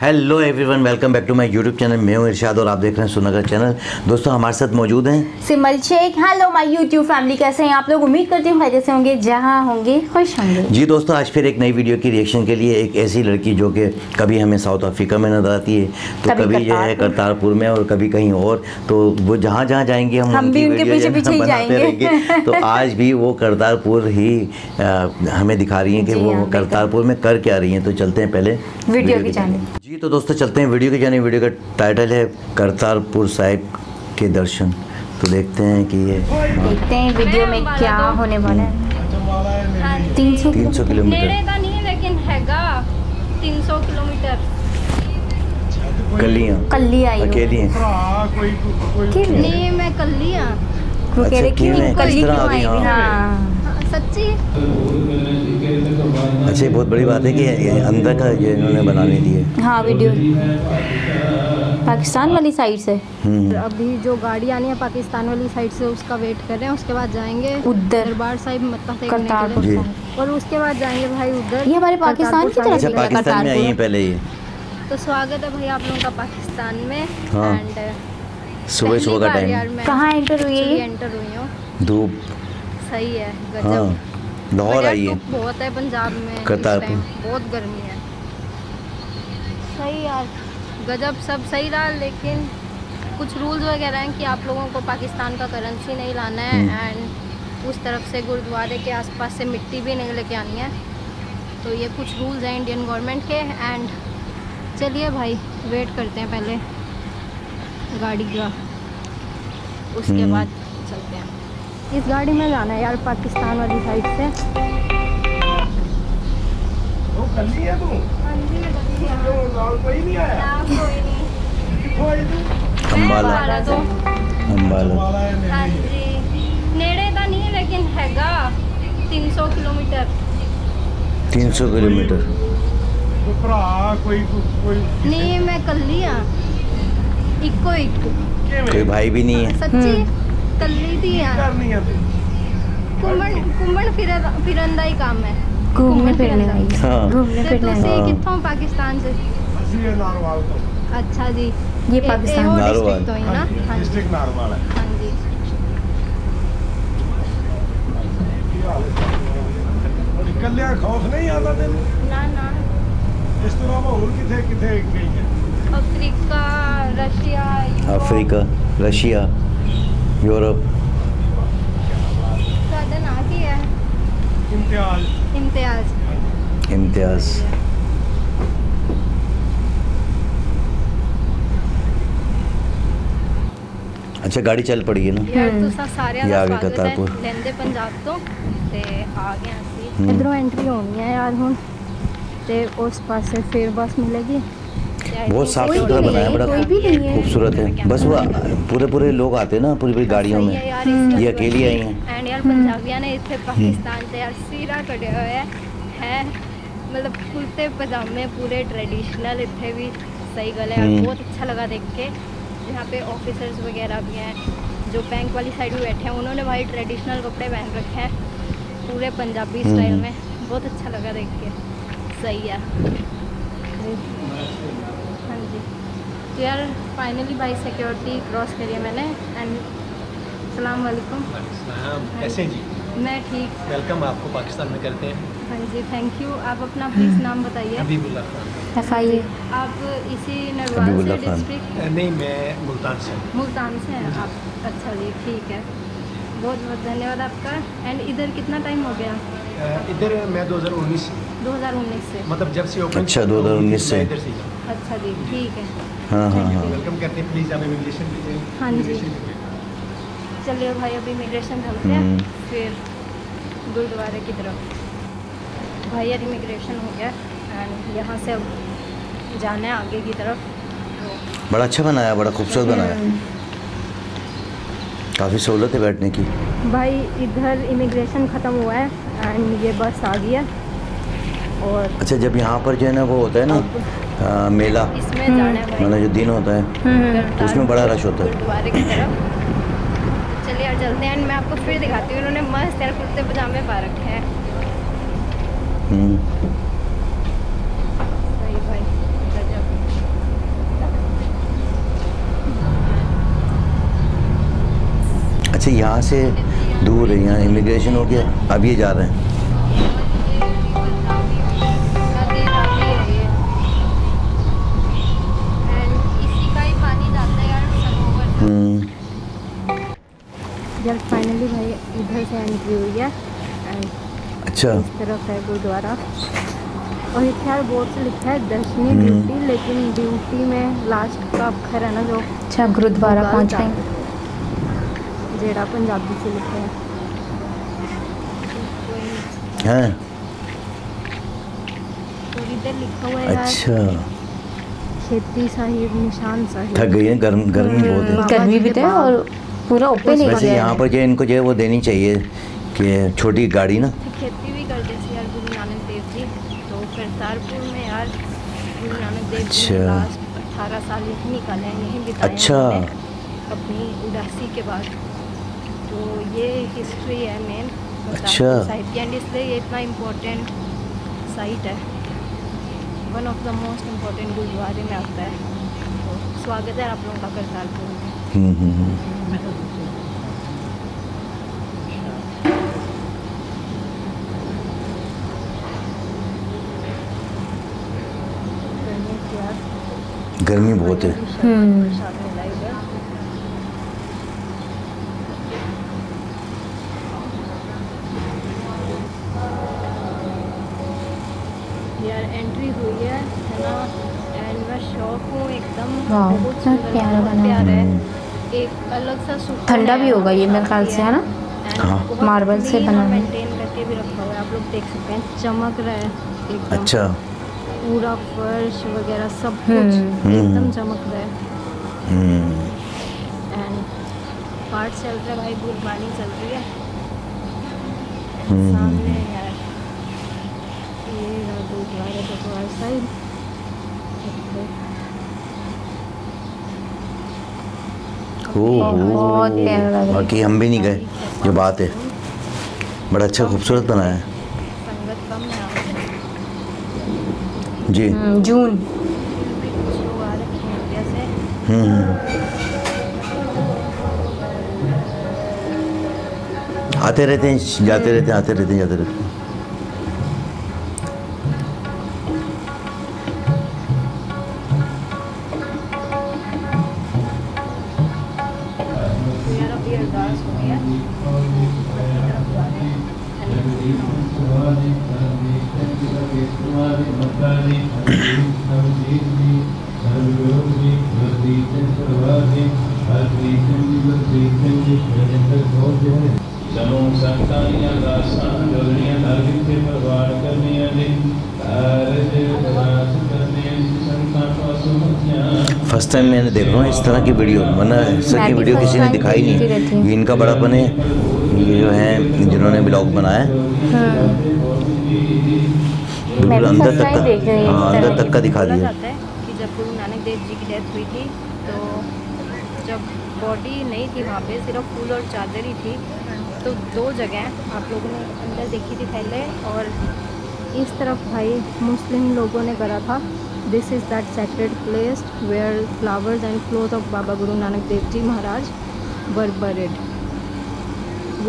Hello everyone, welcome back to my YouTube channel. मैं हूं इरशाद और आप देख रहे हैं सुनगर चैनल। दोस्तों, हमारे साथ मौजूद हैं Simal Sheikh. Hello my YouTube family, कैसे हैं आप लोग? उम्मीद करती हूं जैसे होंगे, जहां होंगे खुश होंगे। जी दोस्तों, आज फिर एक नई वीडियो की रिएक्शन के लिए एक ऐसी लड़की जो कि कभी हमें साउथ अफ्रीका में नजर आती है, तो कभी जो है करतारपुर में और कभी कहीं और, तो वो जहाँ जहाँ जाएंगे हम भी उनके पीछे पीछे जाएंगे। तो आज भी वो करतारपुर ही हमें दिखा रही है कि वो करतारपुर में कर क्या रही है। तो चलते हैं पहले वीडियो के जाने। जी तो दोस्तों चलते हैं वीडियो के जाने। वीडियो का टाइटल है करतारपुर साहिब के दर्शन। तो देखते हैं कि ये देखते हैं वीडियो में क्या होने वाला है। 300 किलोमीटर नहीं, लेकिन हैगा 300 किलोमीटर। कलियां अकेली हैं, मैं कलियां सच्ची। अच्छा, ये बहुत बड़ी बात है कि अंदर का ये इन्होंने बना नहीं दिए। हाँ, वीडियो पाकिस्तान वाली साइड से। अभी जो गाड़ी आनी है पाकिस्तान वाली साइड से, उसका वेट कर रहे हैं। उसके बाद जाएंगे उधर दरबार साहिब, मत्था देखने के लिए, और उसके बाद जाएंगे भाई उधर। ये हमारे पाकिस्तान की तरफ से पाकिस्तान में आई है पहले ये। तो स्वागत है भाई आप लोगों का पाकिस्तान में। एंड सुबह का टाइम कहाँ एंटर हुई है? एंटर हुई हूँ, धूप सही है, गजब। लाहौर आई है, बहुत है पंजाब में, करतारपुर बहुत गर्मी है। सही यार, गजब, सब सही रहा। लेकिन कुछ रूल्स वगैरह हैं कि आप लोगों को पाकिस्तान का करेंसी नहीं लाना है, एंड उस तरफ से गुरुद्वारे के आसपास से मिट्टी भी नहीं लेके आनी है। तो ये कुछ रूल्स हैं इंडियन गवर्नमेंट के। एंड चलिए भाई वेट करते हैं पहले गाड़ी का, उसके बाद चलते हैं। इस गाड़ी में जाना है यार पाकिस्तान वाली साइड से। वो कर लिया तू? हां जी, लाल कोई नहीं आया। हां, कोई नहीं। अंबाला तो अंबाला है। हां जी, नेड़े तो नहीं लेकिन हैगा 300 किलोमीटर। 300 किलोमीटर तो भरा कोई नहीं, मैं कर लिया इको इको। कोई भाई भी नहीं है सच्ची। तल्ली थी यार, घूमन फिरन का ही काम है, घूमने फिरने का। घूमने फिरने से कितों? पाकिस्तान से। अच्छा जी, ये पाकिस्तान नारोवाल तो है ना? हां, डिस्ट्रिक्ट नारोवाल है। हां जी, निकलया खौफ नहीं आता तेन? ना ना, इस तरह माहौल किथे किथे गई है? Africa, Russia, Europe. सादा ना की है इम्तियाज। अच्छा, गाड़ी चल पड़ी है ना? तो सारे आ गए करतारपुर, लेंदे पंजाब तो ते आ गए असी। इधरों एंट्री होनी है यार हुन, ते उस पासे फिर बस मिलेगी। बहुत साफ सुथरा बनाया, बड़ा खूबसूरत है। बस वो पूरे पूरे लोग आते हैं ना, पूरी पूरी गाड़ियों में। ये अकेली आई है। एंड यार पंजाबिया ने इतने पाकिस्तान से यार सीरा कटे हुए हैं, मतलब कुर्ते पजामे पूरे ट्रेडिशनल। इतने भी सही गल है, बहुत अच्छा लगा देख के। यहाँ पे ऑफिसर्स वगैरह भी हैं, जो बैंक वाली साइड में बैठे हैं, उन्होंने भाई ट्रेडिशनल कपड़े पहन रखे हैं पूरे पंजाबी स्टाइल में। बहुत अच्छा लगा देख के, सही है। हाँ जी, तो यार फाइनली भाई सिक्योरिटी क्रॉस करी है मैंने। एंड अस्सलाम वालेकुम। कैसे जी? मैं ठीक। वेलकम आपको पाकिस्तान में करते हैं। हाँ जी, थैंक यू। आप अपना प्लीज़ नाम बताइए। हबीबुल्लाह खान। एफआईए। आप इसी नरवाल से डिस्ट्रिक्ट? नहीं, मैं मुल्तान से। मुल्तान से हैं आप? अच्छा जी, ठीक है। बहुत बहुत धन्यवाद आपका। एंड इधर कितना टाइम हो गया? इधर मैं 2019 से, मतलब जब से ओपन। अच्छा, 2019 से। अच्छा जी, ठीक है। हाँ हाँ हाँ, वेलकम करते हैं। प्लीज़ आप इमिग्रेशन दीजिए। हाँ जी, चलिए भाई अभी इमिग्रेशन चलते हैं, फिर गुरुद्वारे की तरफ। भाई यार इमिग्रेशन हो गया, एंड यहाँ से अब जाना है आगे की तरफ। बड़ा अच्छा बनाया, बड़ा खूबसूरत बनाया, काफ़ी सहूलत है बैठने की। भाई इधर इमिग्रेशन ख़त्म हुआ है, एंड ये बस आ गई है। और अच्छा, जब यहाँ पर जो है ना वो होता है ना मेला, मतलब जो दिन होता है तो उसमें बड़ा रश होता है। गुरुद्वारे की तरफ चलिए यार चलते हैं। मैं आपको फिर दिखाती हूँ, उन्होंने मस्त यार कुर्ते पजामे पा रखे हैं। सही भाई, गजब। अच्छा यहाँ से दूर है, यहाँ इमिग्रेशन हो गया, अब ये जा रहे हैं। यार फाइनली भाई इधर से एंट्री हुई है। अच्छा इस तरफ है गुरुद्वारा और इधर यार बोर्ड से लिखा है दर्शनी ड्यूटी, लेकिन ड्यूटी में लास्ट का अक्षर है ना जो। अच्छा गुरुद्वारा पहुंच गए, जेड़ा पंजाबी से लिखा है। हाँ। तो इधर लिखा हुआ है। अच्छा। खेती साहिब, निशान साहिब। थक गई है, गर्मी बहुत है। गर्मी भी है और पूरा ओपन है। वैसे यहाँ पर जो इनको जो वो देनी चाहिए कि छोटी गाड़ी ना। खेती भी कर देते यार गुरु नानक देव जी, तो करतारपुर में यार गुरु नानक देव जी लास्ट 18 साल यहीं निकाले, यहीं बिताए अच्छा अपनी उदासी के बाद। तो ये हिस्ट्री है मेन साइट की, एंड इसलिए ये इतना इम्पोर्टेंट साइट है, one of the most important गुरुद्वारे में आता है। तो स्वागत है आप लोगों का करतारपुर में। गर्मी बहुत है। एंट्री हुई है ना, एंड मैं शौक हूँ एकदम, बहुत प्यारा बना है, एक अलग सा सुकून। ठंडा भी होगा ये मेरे ख्याल से, है ना, मार्बल से बना है, मेंटेन करके भी रखा हुआ है, आप लोग देख सकते हैं चमक रहा है एकदम। अच्छा पूरा फर्श वगैरह सब कुछ एकदम चमक रहा है। एंड पार्ट चल रहा है भाई, गुरबानी चल रही है सामने यार। बाकी हम भी नहीं गए, जो बात है, बड़ा अच्छा खूबसूरत बनाया है। जी जून आते रहते हैं, जाते रहते हैं, आते रहते हैं, जाते रहते हैं। फर्स्ट टाइम मैंने देख रहा हूँ इस तरह की वीडियो, वरना इस तरह की वीडियो किसी ने दिखाई नहीं। ये इनका बड़ापन है, ये जो है जिन्होंने ब्लॉग बनाया बिल्कुल अंदर तक का, हाँ अंदर तक का दिखा दिया। कि जब गुरु नानक देव जी की डेथ हुई थी तो जब बॉडी नहीं थी वहाँ पे, सिर्फ फूल और चादर ही थी। तो दो जगह आप लोगों ने अंदर देखी थी पहले, और इस तरफ भाई मुस्लिम लोगों ने करा था, this is that sacred place where flowers and cloth of Baba Guru Nanak Dev ji Maharaj were buried.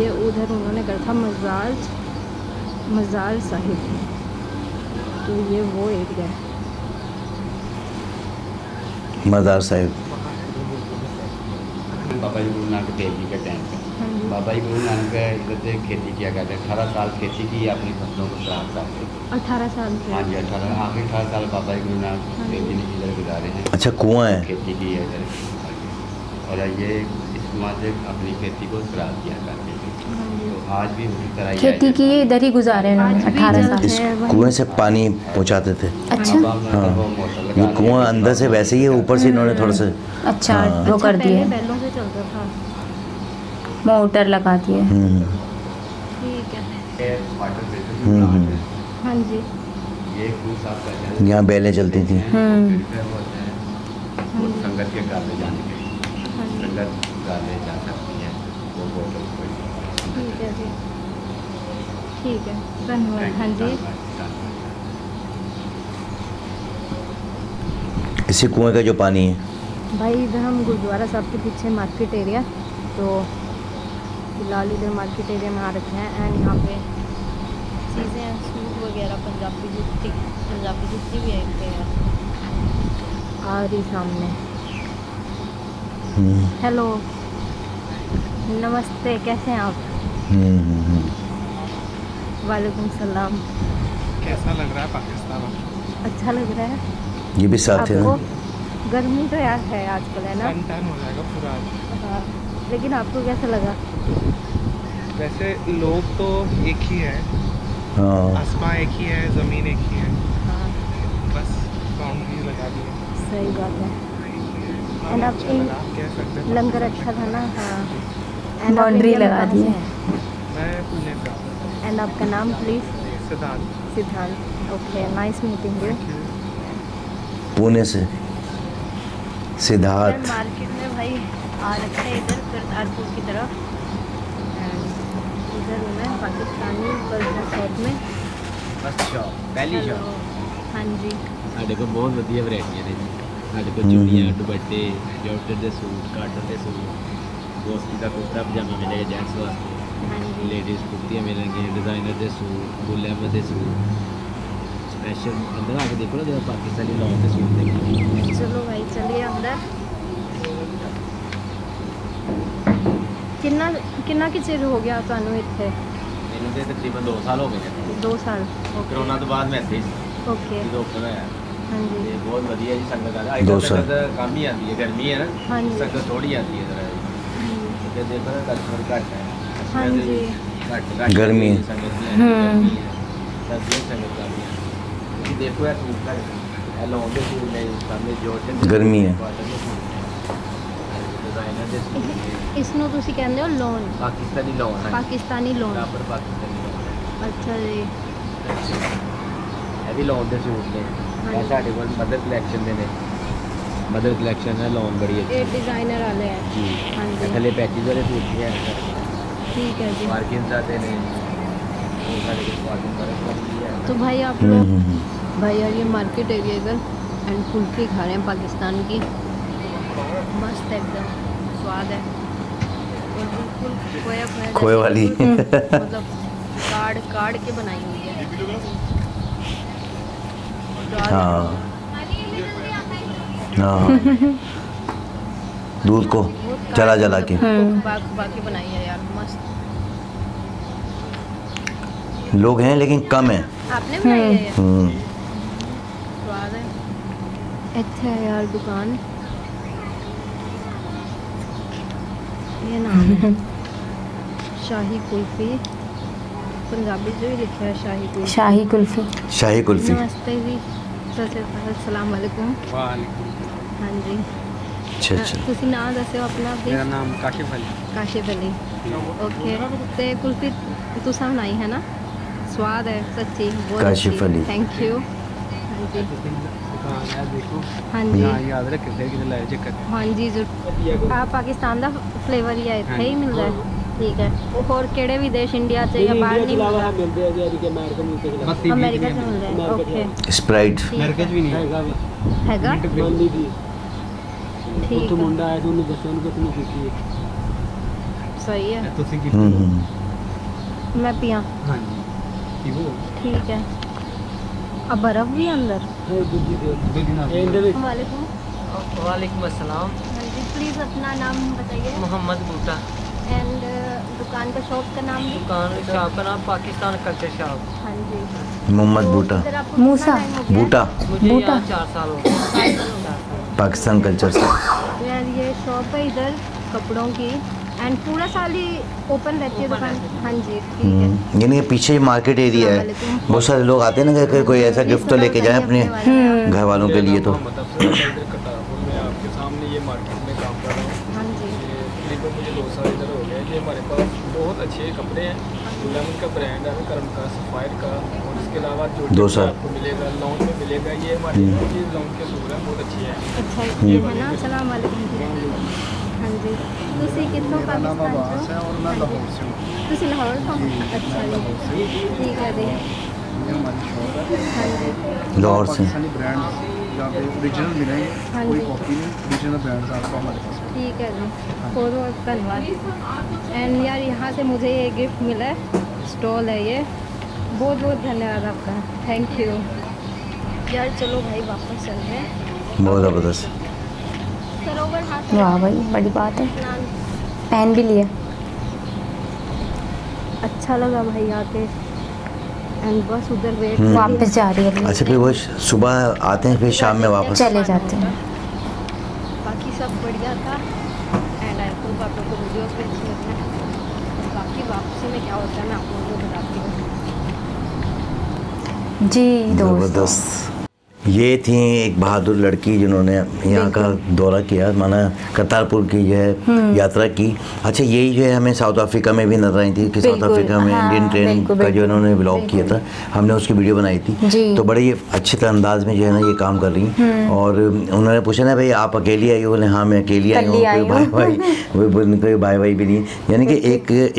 ये उधर उन्होंने करा था मज़ार साहिब। तो ये वो एरिया है मज़ार साहिब, बाबा जी गुरु नानक देव जी के टाइम पर। बाबा जी गुरु नानक इधर से खेती किया करते, 18 साल खेती की अपनी फसलों को शराब करते, 18 साल। हाँ जी 18 आखिरी 18 साल बाबा जी गुरु नानक देव जी ने इधर गुजारे हैं। अच्छा कुआं है, खेती की है इधर, और ये इस से अपनी खेती को शराब किया करते थे। तो आज भी उसी तरह खेती की इधर ही गुजारे हैं 18 साल। इस कुएँ से पानी पहुँचाते थे। अच्छा हाँ, ये कुआँ अंदर से वैसे ही है, ऊपर से इन्होंने थोड़ा सा अच्छा वो कर दिया, बैलों से चलता था, मोटर लगा दिए। ठीक है। हाँ जी यहाँ बैलें चलती थी संगत के गाले जाने के लिए, संगत गाले जा सकती है वो बोतल। ठीक है जी, ठीक है, धन्यवाद। हाँ जी इसी कुएं का जो पानी है भाई। इधर हम गुरुद्वारा साहब के पीछे मार्केट एरिया, तो फिलहाल इधर मार्केट एरिया में आ रखे हैं। एंड यहाँ पे चीज़ें सूट वगैरह, पंजाबी जुत्ती भी है आ रही सामने। हेलो, नमस्ते, कैसे हैं आप? वालेकुम सलाम। कैसा लग रहा है पाकिस्तान? अच्छा लग रहा है। ये भी साथ है ना? गर्मी तो यार है आजकल, है ना? हो जाएगा पूरा आज। लेकिन आपको कैसा लगा? वैसे लोग तो एक ही है, आसमान एक ही है, ज़मीन एक ही है, बस बाउंड्री लगा दी। सही बात है। एंड आप कह सकते हैं लंगर अच्छा था ना? हाँ, बाउंड्री लगा दी है। एंड आपका नाम please? Siddhant. Okay, nice meeting you. Pune से सिद्धार्थ। मार्केट में भाई आ रखा है इधर करतारपुर की तरफ। इधर मैं पाकिस्तानी शॉप में। अच्छा, पहली शॉप। हाँ जी, साढ़े को बहुत वधिया वैरायटियाँ ने जी। साढ़े को चूड़ियाँ, दुपट्टे, जॉर्जेट के सूट, काटन के सूट, दोस्ती का कुर्ता पजामा मिलेगा जेंट्स वास्ते, लेडीज़ कुर्तियाँ मिलेंगी, डिज़ाइनर के सूट, गुलाम के सूट, स्पेशल। अंदर आके देखो ना, पाकिस्तानी लॉन्ग के सूट देखेंगे। चलो भाई, चलिए अंदर। कितना कि चेर हो गया थानू इत्थे? मैनू तो तकरीबन 2 साल हो गए। 2 साल? कोरोना तो बाद में इत्थे। ओके, जो करा है। हां जी, ये बहुत बढ़िया जी। संगत आ गई, काम ही आती है, गर्मी है ना, संगत थोड़ी आती है जरा। ये देखो ना, कस्टमर घट है। हां जी, घट गर्मी है, संगत है। सब ये संगत आ गई है। देखो यार, सूट का ये लॉन्ग के सूट है, सामने जॉर्जेट, गर्मी है। इसनों तुसी कहंदे हो lawn? Pakistani lawn. Pakistani lawn. पर पाकिस्तानी लोन। अच्छा जी, ये भी लोन दे सूट ने। ये साडे कोल मदर कलेक्शन दे ने। मदर कलेक्शन है, लोन बड़ी अच्छी। ये डिजाइनर वाले हैं जी। हां जी, थले पैकेज वाले सूट भी हैं। ठीक है जी। मार्किंग जाते ने, ये साडे कोल मार्किंग वाले हैं। तो भाई आप लोग, भाई यार ये मार्केट एरिया इधर एंड कुल्फी खा रहे हैं पाकिस्तान की। मस्त एकदम स्वाद है, और बिल्कुल खोए वाली, मतलब काढ़ के बनाई हुई है। हाँ, दूध को जला के बाकी बनाई है यार, मस्त। लोग हैं लेकिन कम है। आपने बनाई है? स्वाद है, अच्छा है यार। दुकान ये नाम है शाही कुल्फी, पंजाबी जो ही लिखा है, शाही कुल्फी। नमस्ते जी, अस्सलाम वालेकुम। वालेकुम। हाँ जी, अच्छा अच्छा। तुसी नाम दस्सो अपना? मेरा नाम काशिफ अली। ओके, ते कुल्फी तुसा बनाई है ना, स्वाद है सच्ची, बहुत काशिफ अली। Thank you. हाँ जी, देखो। हाँ जी, याद रख के। हाँ जी, जरूर। आप पाकिस्तान का फ्लेवर ही है, इतना ही मिल रहा है। ठीक है, और केड़े भी देश, इंडिया से या बाहर नहीं मिलता? अमेरिका से मिल रहा है। ओके, स्प्राइट अमेरिका भी नहीं हैगा। ठीक है, मुंडा है तो उन्हें दसों को तुम देखिए। सही है, तो सी की मैं पिया। हां जी, ठीक है। अब बर्फ भी अंदर। वालेकुम अस्सलाम। जी, प्लीज़ अपना नाम बताइए। मोहम्मद बूटा। एंड दुकान का, शॉप का नाम? दुकान का, शॉप का नाम पाकिस्तान कल्चर शॉप। हाँ जी, मोहम्मद बूटा। मूसा बूटा। मुझे 4 साल हो गए पाकिस्तान कल्चर शॉप। यार ये शॉप है इधर कपड़ों की, एंड पूरा साल ही ओपन रहती है दुकान। हाँ जी, ठीक है। यानी पीछे मार्केट एरिया है, बहुत सारे लोग आते हैं ना, अगर कोई ऐसा गिफ्ट तो लेके जाए अपने घर वालों के लिए तो। करतारपुर में आपके सामने ये मार्केट में काम कर रहा हूँ। हाँ जी, मुझे 2 साल इधर हो गए। ये हमारे पास बहुत अच्छे कपड़े हैं, लेमन का ब्रांड है, कर्म का, सफ़ायर का, और इसके अलावा जो आपको मिलेगा लॉन में मिलेगा। ये हमारे लॉन के सूट हैं, बहुत अच्छी है। हाँ जी, तुसी कितनों पाकिस्तान से हो? और मैं लाहौर से हूँ। तुसी लाहौर से हो? अच्छा जी, ठीक है जी। हाँ जी, लाहौर से। जहाँ पे ओरिजिनल मिलेंगे, कोई कॉपी नहीं, ओरिजिनल ब्रांड्स आपको हमारे पास। ठीक है जी, बहुत धन्यवाद। एंड यार यहाँ से मुझे ये गिफ्ट मिला है, स्टॉल है ये, बहुत बहुत धन्यवाद आपका, थैंक यू यार। चलो भाई वापस चल रहे हैं। बहुत ज़बरदस्त, वाह भाई बड़ी बात है, पहन भी लिया, अच्छा लगा भाई आके। एंड बस उधर वेट, वापस जा रही है। अच्छा फिर वो सुबह आते हैं फिर शाम में वापस चले जाते हैं। बाकी सब बढ़िया था। एंड आई होप आप लोगों को वीडियोस में अच्छी लगी है। बाकी वापसी में क्या होता है मैं आप लोगों को बताती हूँ। जी दोस्त, ये थी एक बहादुर लड़की जिन्होंने यहाँ का दौरा किया, माना करतारपुर की जो है यात्रा की। अच्छा यही जो है हमें साउथ अफ्रीका में भी नजर आई थी कि साउथ अफ्रीका में इंडियन ट्रेन का जो उन्होंने ब्लॉग किया था, हमने उसकी वीडियो बनाई थी। तो बड़े ये अच्छे अंदाज में जो है ना ये काम कर रही हैं। और उन्होंने पूछा ना भाई आप अकेली आई हो, बोले हाँ मैं अकेली आई हूँ, कोई भाई भाई कोई भाई भाई भी नहीं। यानी कि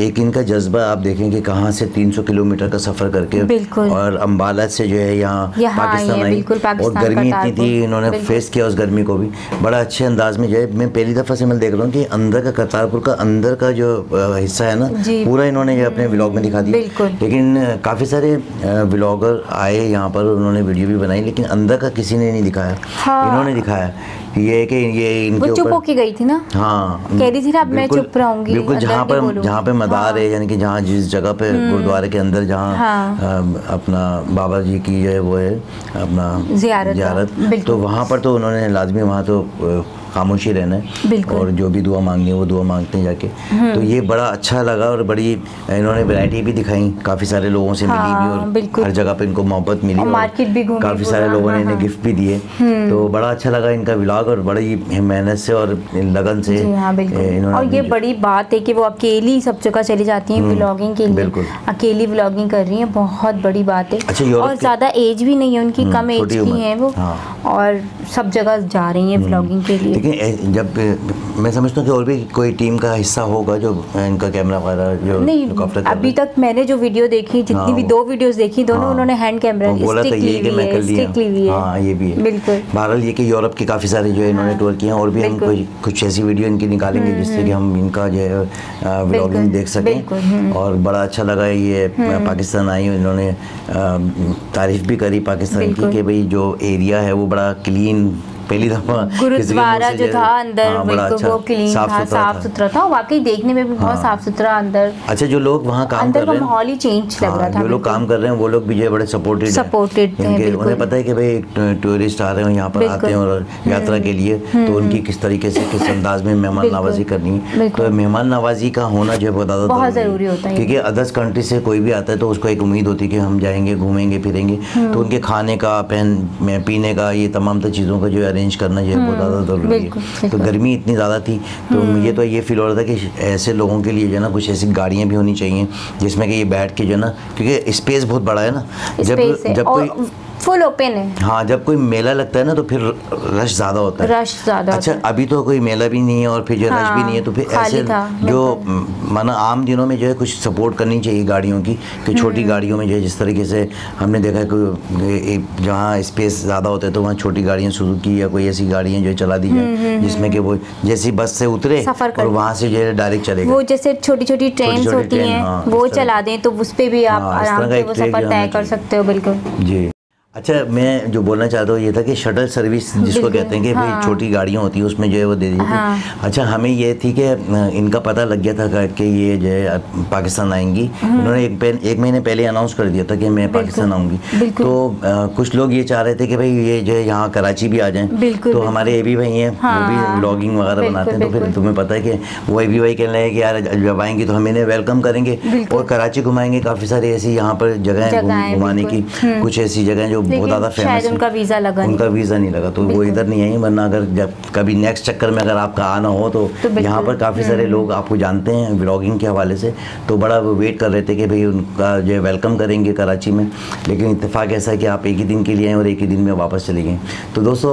एक इनका जज्बा आप देखें कि कहाँ से 300 किलोमीटर का सफ़र करके और अम्बाला से जो है यहाँ पाकिस्तान आई, और गर्मी इतनी थी, इन्होंने फेस किया उस गर्मी को भी बड़ा अच्छे अंदाज में। जो है मैं पहली दफ़ा से मैं देख रहा हूँ कि अंदर का करतारपुर का अंदर का जो हिस्सा है ना पूरा इन्होंने जो अपने व्लॉग में दिखा दिया। लेकिन काफ़ी सारे व्लॉगर आए यहाँ पर, उन्होंने वीडियो भी बनाई, लेकिन अंदर का किसी ने नहीं दिखाया। हाँ। इन्होंने दिखाया कि ये इनके चुप होके गई थी ना। हाँ कह रही थी ना अब मैं चुप रहूँगी। बिल्कुल, जहाँ पर मदार है, यानी कि जहाँ जिस जगह पे गुरुद्वारे के अंदर जहाँ अपना बाबा जी की जो है वो है अपना ज़ियारत, तो वहाँ पर तो उन्होंने लाजमी वहाँ तो खामोशी रहना है और जो भी दुआ मांगनी है वो दुआ मांगते हैं जाके। तो ये बड़ा अच्छा लगा और बड़ी इन्होंने वैरायटी भी दिखाई, काफ़ी सारे लोगों से मिली भी और हर जगह पे इनको मोहब्बत मिली, मार्केट भी घूमी, काफ़ी सारे लोगों ने इन्हें गिफ्ट भी दिए। तो बड़ा अच्छा लगा इनका व्लॉग और बड़ी मेहनत से और लगन से। और ये बड़ी बात है कि वो अकेली सब जगह चली जाती हैं व्लॉगिंग के लिए, अकेली व्लॉगिंग कर रही हैं, बहुत बड़ी बात है। और ज़्यादा एज भी नहीं है उनकी, कम एज की हैं वो और सब जगह जा रही हैं व्लॉगिंग के लिए। लेकिन जब मैं समझता हूँ कि और भी कोई टीम का हिस्सा होगा जो इनका कैमरा वगैरह जो नहीं, अभी तक मैंने जो वीडियो देखी जितनी भी दो वीडियोस देखी दोनों उन्होंने हैंड कैमरा स्टिक ली हुई है। हाँ ये भी है बिल्कुल। बहरहाल ये कि यूरोप के काफ़ी सारे जो है इन्होंने टूर किए हैं और भी हम कुछ ऐसी वीडियो इनकी निकालेंगे जिससे कि हम इनका जो है व्लॉगिंग देख सकें। और बड़ा अच्छा लगा ये पाकिस्तान आई, इन्होंने तारीफ भी करी पाकिस्तान की कि भाई जो एरिया है वो बड़ा क्लीन, पहली दफा गुरुद्वारा जो था अंदर वो क्लीन था, साफ सुथरा था, वाकई देखने में भी बहुत साफ सुथरा अंदर। अच्छा जो लोग वहाँ काम कर रहे हैं, माहौल ही चेंज लग रहा था, जो लोग काम कर रहे हैं वो लोग भी जो है बड़े सपोर्टेड थे, उन्हें पता है कि भाई टूरिस्ट आ रहे हैं यहाँ पर आते हैं और यात्रा के लिए, तो उनकी किस तरीके से किस अंदाज में मेहमान नवाजी करनी है। तो मेहमान नवाजी का होना जो है बहुत ज़रूरी होता है, क्योंकि अदर्स कंट्री से कोई भी आता है तो उसको एक उम्मीद होती है कि हम जाएंगे घूमेंगे फिरेंगे, तो उनके खाने का पहन पीने का ये तमाम चीज़ों का जो है करना चाहिए, बहुत ज़्यादा जरूरी है। तो गर्मी इतनी ज़्यादा थी तो मुझे तो ये फील हो रहा था कि ऐसे लोगों के लिए जो है ना कुछ ऐसी गाड़ियाँ भी होनी चाहिए जिसमें कि ये बैठ के जो है ना, क्योंकि स्पेस बहुत बड़ा है ना, जब कोई फुल ओपन है। हाँ जब कोई मेला लगता है ना तो फिर रश ज़्यादा होता है, रश ज़्यादा। अच्छा अभी तो कोई मेला भी नहीं है और फिर जो रश भी नहीं है, तो फिर ऐसे जो माना आम दिनों में जो है कुछ सपोर्ट करनी चाहिए गाड़ियों की, कि छोटी गाड़ियों में जो है जिस तरीके से हमने देखा कि जहाँ स्पेस ज़्यादा होता है तो वहाँ छोटी गाड़ियाँ सुजुकी या कोई ऐसी गाड़ियाँ जो चला दी जाए जिसमें कि वो जैसी बस से उतरे और वहाँ से जो है डायरेक्ट चले, वो जैसे छोटी छोटी ट्रेन होती हैं वो चला दें तो उस पर भी आप आराम से वो सफ़र तय कर सकते हो। बिल्कुल जी। अच्छा मैं जो बोलना चाहता हूँ ये था कि शटल सर्विस जिसको कहते हैं कि भाई छोटी गाड़ियाँ होती हैं उसमें जो है वो दे दी। अच्छा हमें ये थी कि इनका पता लग गया था कि ये जो है पाकिस्तान आएंगी, इन्होंने एक महीने पहले अनाउंस कर दिया था कि मैं पाकिस्तान आऊँगी, तो कुछ लोग ये चाह रहे थे कि भाई ये जो है यहाँ कराची भी आ जाएँ। तो हमारे ए बी भाई हैं, वो भी ब्लॉगिंग वगैरह बनाते हैं, तो फिर तुम्हें पता है कि वो ए बी भाई कहने लगे कि यार जब आएँगे तो हम इन्हें वेलकम करेंगे और कराची घुमाएँगे, काफ़ी सारी ऐसी यहाँ पर जगहें घुमाने की, कुछ ऐसी जगहें जो बहुत ज़्यादा फेमस है। उनका वीज़ा नहीं लगा तो वो इधर नहीं आई, वरना अगर जब कभी नेक्स्ट चक्कर में अगर आपका आना हो तो यहाँ पर काफ़ी सारे लोग आपको जानते हैं व्लॉगिंग के हवाले से, तो बड़ा वेट कर रहे थे कि भाई उनका जो वेलकम करेंगे कराची में, लेकिन इत्तेफाक ऐसा है कि आप एक ही दिन के लिए आए और एक ही दिन में वापस चले गए। तो दोस्तों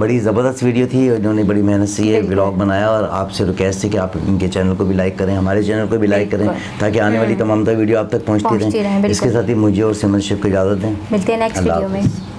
बड़ी ज़बरदस्त वीडियो थी, उन्होंने बड़ी मेहनत से ये व्लॉग बनाया और आपसे रिक्वेस्ट थी कि आप इनके चैनल को भी लाइक करें, हमारे चैनल को भी लाइक करें, ताकि आने वाली तमाम वीडियो आप तक पहुँचती रहें। इसके साथ ही मुझे और सिमल शेख को इजाज़त दें, मिलते हैं नेक्स्ट वीडियो में।